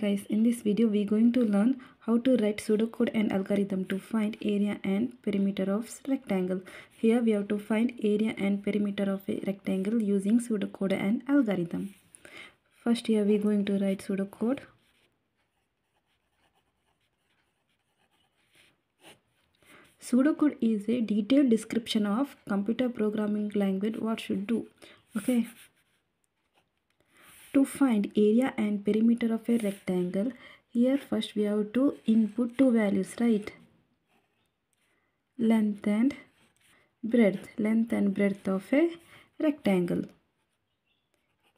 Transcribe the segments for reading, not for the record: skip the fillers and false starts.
guys, in this video we're going to learn how to write pseudocode and algorithm to find area and perimeter of rectangle. Here we have to find area and perimeter of a rectangle using pseudocode and algorithm. First here we're going to write pseudocode. Pseudocode is a detailed description of computer programming language what should do. Okay. To find area and perimeter of a rectangle, here first we have to input two values, right? Length and breadth of a rectangle.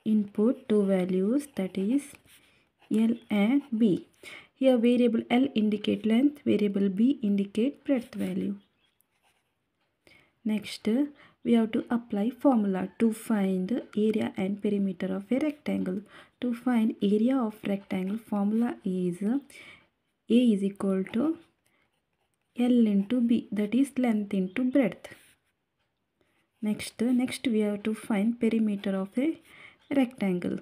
Input two values, that is L and B. Here variable L indicate length, variable B indicate breadth value. Next, we have to apply formula to find area and perimeter of a rectangle. To find area of rectangle, formula is A is equal to L into B, that is length into breadth. Next we have to find perimeter of a rectangle.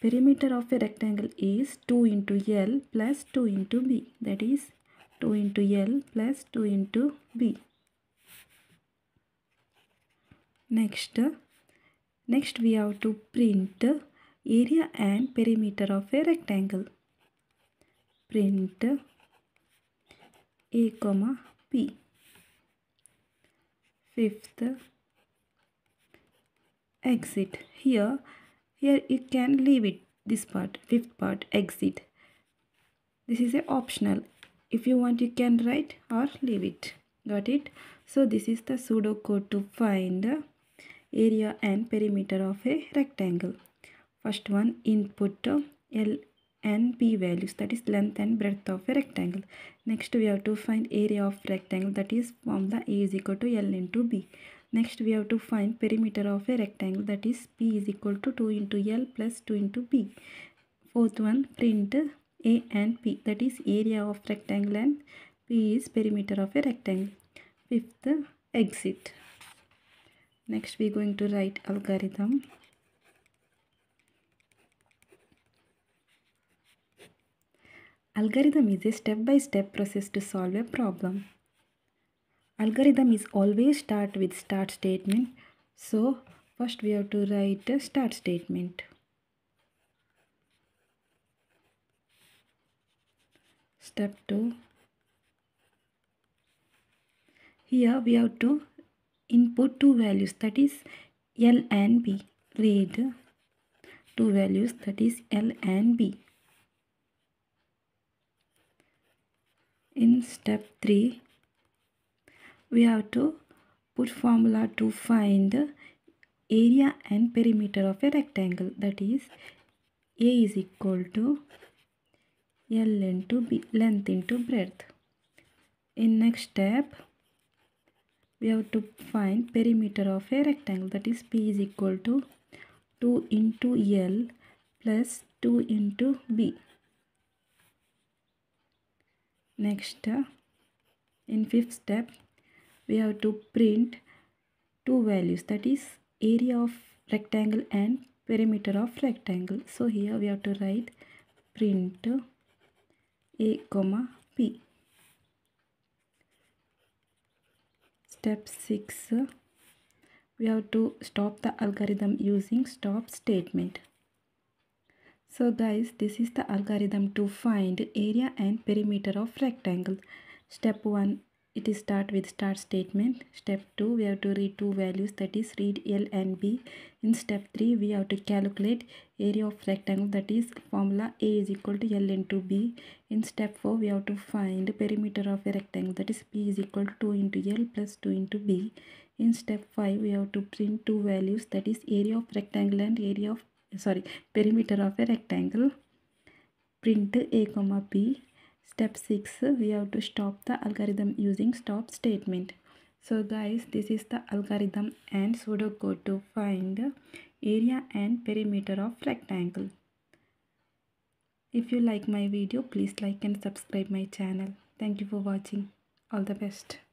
Perimeter of a rectangle is 2 into L plus 2 into B, that is 2 into L plus 2 into B. Next we have to print area and perimeter of a rectangle. Print A, P. Fifth, exit. Here you can leave it, this part, fifth part, exit. This is optional. If you want you can write or leave it. Got it? So this is the pseudocode to find area and perimeter of a rectangle. First one, input L and B values, that is length and breadth of a rectangle. Next we have to find area of rectangle, that is formula A is equal to L into B. Next we have to find perimeter of a rectangle, that is P is equal to 2 into L plus 2 into B. Fourth one, print A and P, that is area of rectangle and P is perimeter of a rectangle. Fifth, exit. Next we are going to write algorithm. Algorithm is a step-by-step process to solve a problem. Algorithm is always start with start statement. So first we have to write a start statement. Step 2. Here we have to input two values, that is L and B. Read two values, that is L and B. In step 3, we have to put formula to find area and perimeter of a rectangle, that is A is equal to L into B, length into breadth. In next step, we have to find perimeter of a rectangle, that is P is equal to 2 into L plus 2 into B. Next, in fifth step, we have to print two values, that is area of rectangle and perimeter of rectangle. So here we have to write print A, P. Step 6, we have to stop the algorithm using stop statement. So guys, this is the algorithm to find area and perimeter of rectangle. Step 1, it is start with start statement. Step 2, we have to read two values, that is read L and B. In step 3, we have to calculate area of rectangle, that is formula A is equal to L into B. In step 4, we have to find perimeter of a rectangle, that is P is equal to 2 into L plus 2 into B. In step 5, we have to print two values, that is area of rectangle and perimeter of a rectangle. Print A, P. Step 6, we have to stop the algorithm using stop statement. So guys, this is the algorithm and pseudocode to find area and perimeter of rectangle. If you like my video, please like and subscribe my channel. Thank you for watching. All the best.